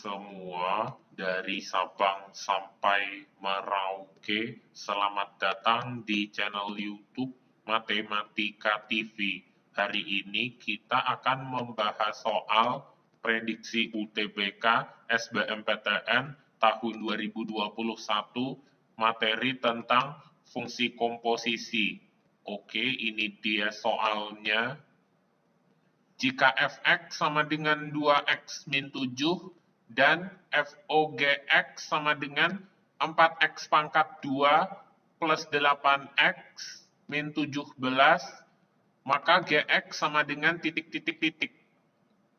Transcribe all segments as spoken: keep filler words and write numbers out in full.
semua dari Sabang sampai Merauke, selamat datang di channel YouTube Matematika T V. Hari ini kita akan membahas soal prediksi U T B K S B M P T N tahun dua ribu dua puluh satu, materi tentang fungsi komposisi. Oke, ini dia soalnya. Jika F X sama dengan dua X min tujuh dan F O G X sama dengan empat X pangkat dua plus delapan X min tujuh belas, maka G X sama dengan titik-titik-titik.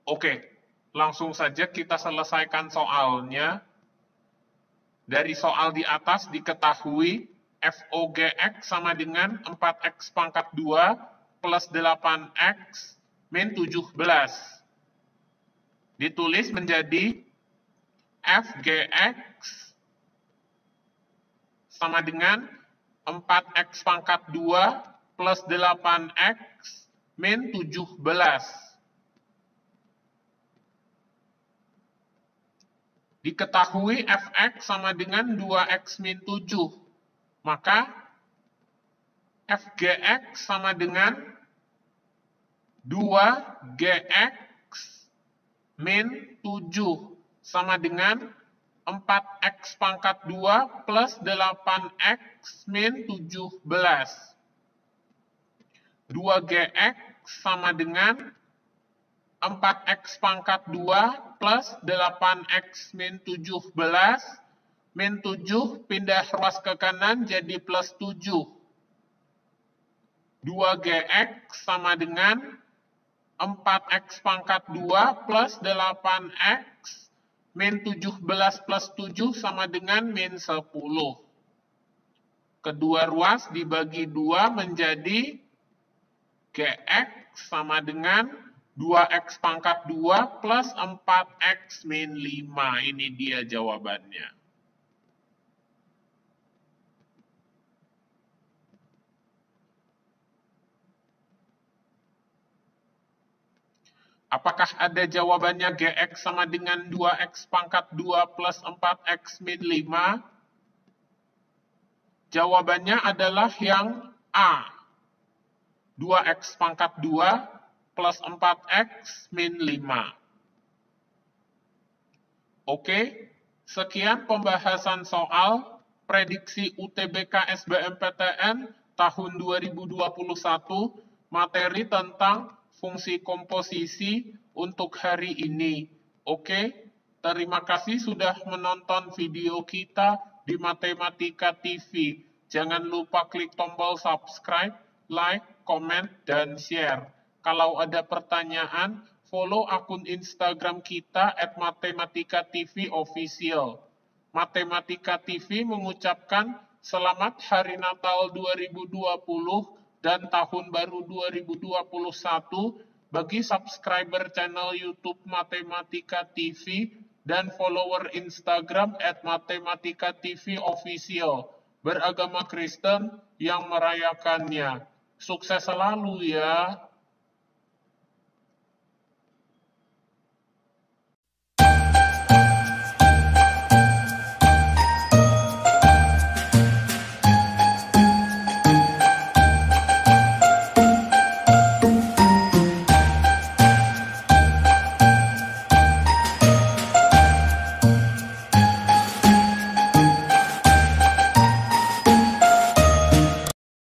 Oke, langsung saja kita selesaikan soalnya. Dari soal di atas diketahui F O G X sama dengan empat X pangkat dua plus delapan X min tujuh belas ditulis menjadi F G X sama dengan empat X pangkat dua plus delapan X min tujuh belas. Diketahui F X sama dengan dua X min tujuh, maka F G X sama dengan dua G X min tujuh sama dengan empat X pangkat dua plus delapan X min tujuh belas. dua G X sama dengan empat X pangkat dua plus delapan X min tujuh belas. Min tujuh pindah ruas ke kanan jadi plus tujuh. dua G X sama dengan empat X pangkat dua plus delapan X min tujuh belas plus tujuh sama dengan min sepuluh. Kedua ruas dibagi dua menjadi G X sama dengan dua X pangkat dua plus empat X min lima. Ini dia jawabannya. Apakah ada jawabannya G X sama dengan dua X pangkat dua plus empat X min lima? Jawabannya adalah yang A. dua X pangkat dua plus empat X min lima. Oke, sekian pembahasan soal prediksi U T B K S B M P T N tahun dua ribu dua puluh satu, materi tentang fungsi komposisi untuk hari ini. Oke, terima kasih sudah menonton video kita di Matematika T V. Jangan lupa klik tombol subscribe, like, comment, dan share. Kalau ada pertanyaan, follow akun Instagram kita et matematika T V official. Matematika T V mengucapkan selamat Hari Natal dua ribu dua puluh dan Tahun Baru dua ribu dua puluh satu bagi subscriber channel YouTube Matematika T V dan follower Instagram et matematika T V official beragama Kristen yang merayakannya. Sukses selalu ya!